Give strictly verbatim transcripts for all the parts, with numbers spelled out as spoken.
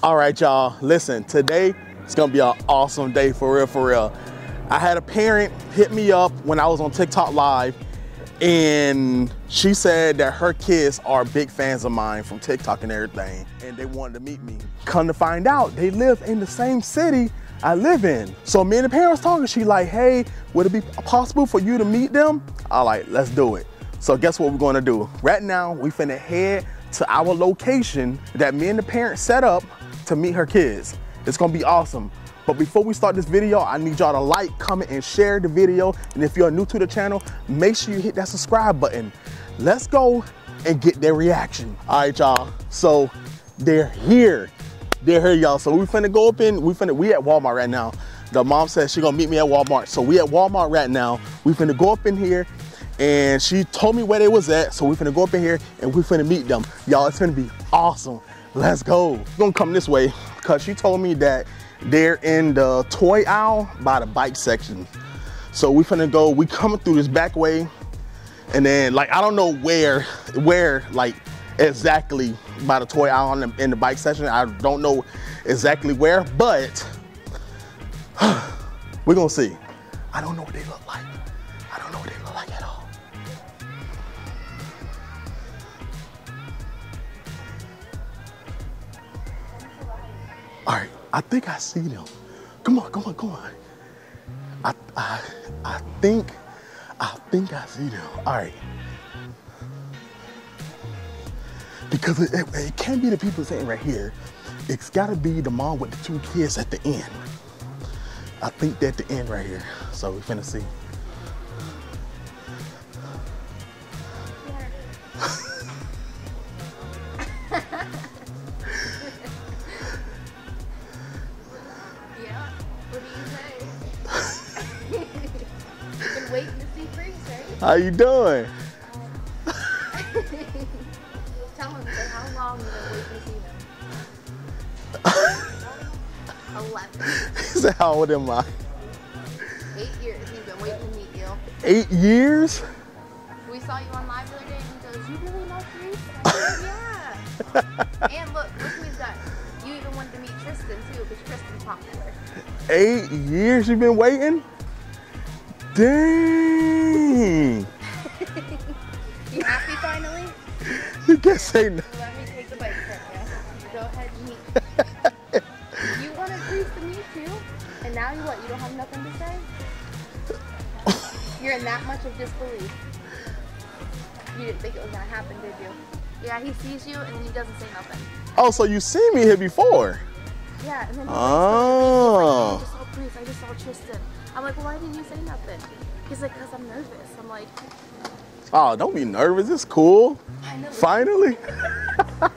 All right, y'all, listen, today it's gonna be an awesome day, for real, for real. I had a parent hit me up when I was on TikTok Live, and she said that her kids are big fans of mine from TikTok and everything, and they wanted to meet me. Come to find out, they live in the same city I live in. So me and the parents talking, she like, hey, would it be possible for you to meet them? I like, let's do it. So guess what we're gonna do? Right now, we finna head to our location that me and the parents set up to meet her kids. It's gonna be awesome. But before we start this video, I need y'all to like, comment, and share the video. And if you're new to the channel, make sure you hit that subscribe button. Let's go and get their reaction. All right, y'all, so they're here. They're here, y'all. So we finna go up in, we finna, we at Walmart right now. The mom says she gonna meet me at Walmart. So we at Walmart right now. We finna go up in here, and she told me where they was at. So we finna go up in here and we finna meet them. Y'all, it's gonna be awesome. Let's go. We're gonna come this way, cause she told me that they're in the toy aisle by the bike section. So we finna go, we coming through this back way. And then like, I don't know where, where like exactly by the toy aisle in the, in the bike section. I don't know exactly where, but we're gonna see. I don't know what they look like. I don't know what they look like at all. All right, I think I see them. Come on, come on, come on. I, I, I think, I think I see them. All right. Because it, it, it can't be the people sitting right here. It's gotta be the mom with the two kids at the end. I think they're at the end right here. So we're finna see. How you doing? Um, tell him, so how long have you been waiting to see them? eleven. He said, how old am I? Eight years. He's been waiting to meet you. Eight years? We saw you on live the other day, and he goes, you really know Tristan? Yeah. And look, look who's done. You even wanted to meet Tristan, too, because Tristan's popular. Eight years you've been waiting? Dang! You happy finally? You can't say no. Let me take the bike from you. Go ahead and meet. You want to grease to meet you, and now you what? You don't have nothing to say? You're in that much of disbelief. You didn't think it was gonna happen, did you? Yeah, he sees you and then he doesn't say nothing. Oh, so you seen me here before? Yeah, and then he oh. Like, I just saw Grease. I just saw Tristan. I'm like, well, why didn't you say nothing? He's like, because I'm nervous. I'm like, oh, don't be nervous. It's cool. Finally. Ask him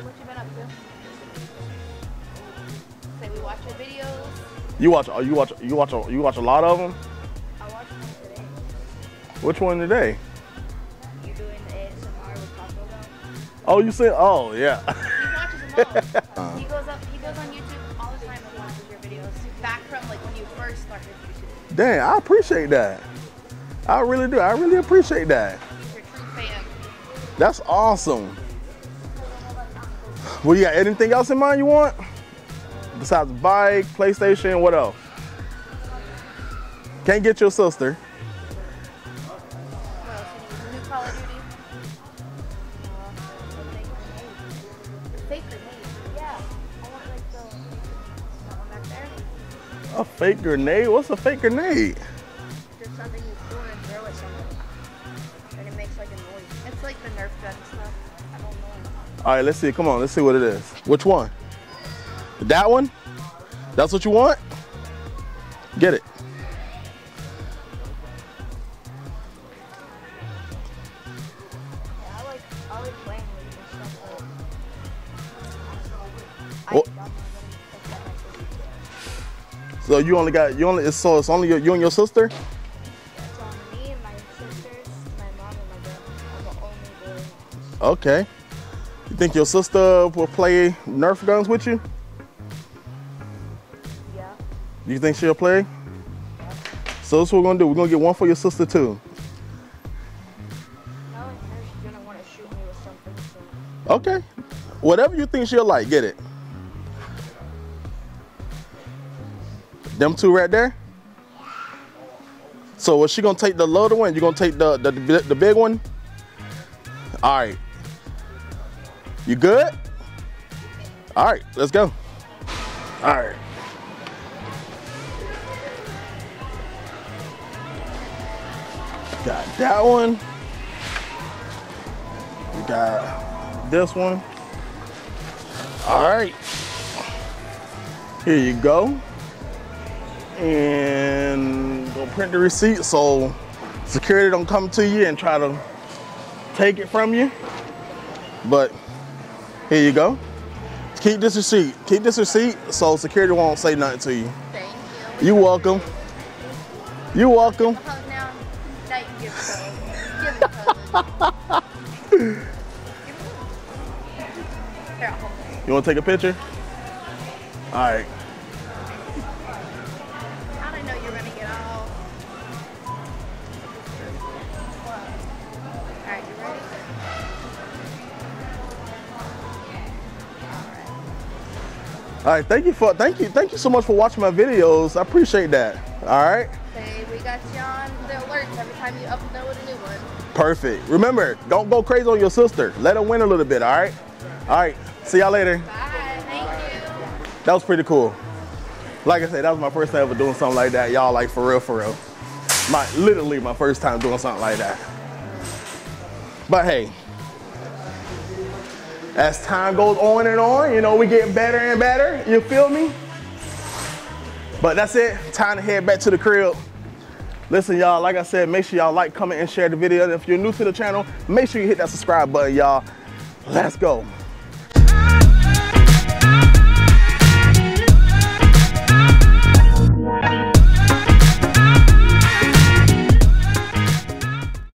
what you been up to. Say we watch your videos. You watch? You watch? You watch? You watch a lot of them? I watched one today. Which one today? You're doing the A S M R with Paco about. Oh, you said? Oh, yeah. He watches them all. He goes up. He goes on YouTube. Back from like when you first started YouTube. Dang, I appreciate that. I really do. I really appreciate that. He's your true fan. That's awesome. Well, you got anything else in mind you want? Besides bike, PlayStation, what else? Can't get your sister. What else? New Call of Duty. Sacred Name. Yeah. I want like the a fake grenade? What's a fake grenade? Just something you pull and throw at someone, and it makes like a noise. It's like the Nerf gun stuff. I don't know. All right, let's see. Come on, let's see what it is. Which one? That one? That's what you want? Get it. Yeah, I like, I like playing with your stuff. So you only got, you only, so it's only your, you and your sister? It's on me and my sisters, my mom and my brother. I'm the only girl in the house. Okay. You think your sister will play Nerf guns with you? Yeah. You think she'll play? Yeah. So that's what we're going to do. We're going to get one for your sister too. Not like her, she's going to want to shoot me with something. So. Okay. Whatever you think she'll like, get it. Them two right there. So was she gonna take the loaded one? You gonna take the, the the big one? All right. You good? All right, let's go. All right. Got that one. We got this one. All right. Here you go. And go print the receipt so security don't come to you and try to take it from you. But here you go. Keep this receipt. Keep this receipt so security won't say nothing to you. Thank you. You're welcome. You're welcome. Now, now you give it to me. You want to take a picture? All right. All right, thank you for thank you thank you so much for watching my videos. I appreciate that. All right. Hey, we got you on the alerts every time you upload a new one. Perfect. Remember, don't go crazy on your sister. Let her win a little bit. All right. All right. See y'all later. Bye. Thank you. That was pretty cool. Like I said, that was my first time ever doing something like that. Y'all, like for real, for real. My literally my first time doing something like that. But hey. As time goes on and on, you know, we get better and better, you feel me? But that's it, time to head back to the crib. Listen, y'all, like I said, make sure y'all like, comment, and share the video. And if you're new to the channel, make sure you hit that subscribe button, y'all. Let's go.